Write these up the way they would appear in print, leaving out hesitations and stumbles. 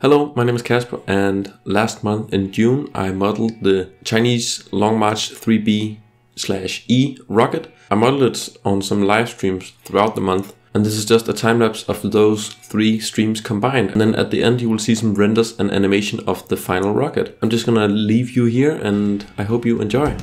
Hello, my name is Casper, and last month in June I modeled the Chinese Long March 3B/E rocket. I modeled it on some live streams throughout the month, and this is just a time lapse of those three streams combined. And then at the end you will see some renders and animation of the final rocket. I'm just gonna leave you here, and I hope you enjoy.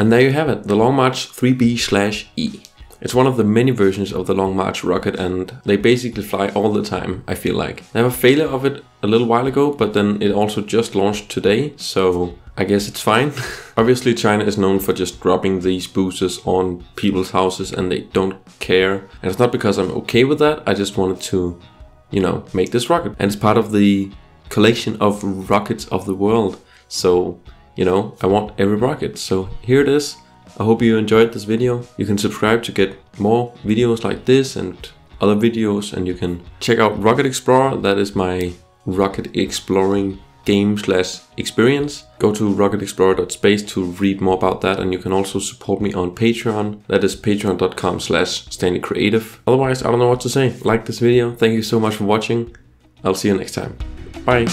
And there you have it, the Long March 3B/E. It's one of the many versions of the Long March rocket, and they basically fly all the time, I feel like. They have a failure of it a little while ago, but then it also just launched today, so I guess it's fine. Obviously, China is known for just dropping these boosters on people's houses and they don't care. And it's not because I'm okay with that, I just wanted to, you know, make this rocket. And it's part of the collection of rockets of the world. So, you know, I want every rocket. So here it is. I hope you enjoyed this video. You can subscribe to get more videos like this and other videos, and you can check out Rocket Explorer. That is my rocket exploring game/experience. Go to RocketExplorer.Space to read more about that, and you can also support me on Patreon. That is patreon.com/StanleyCreative. Otherwise, I don't know what to say. Like this video. Thank you so much for watching. I'll see you next time. Bye.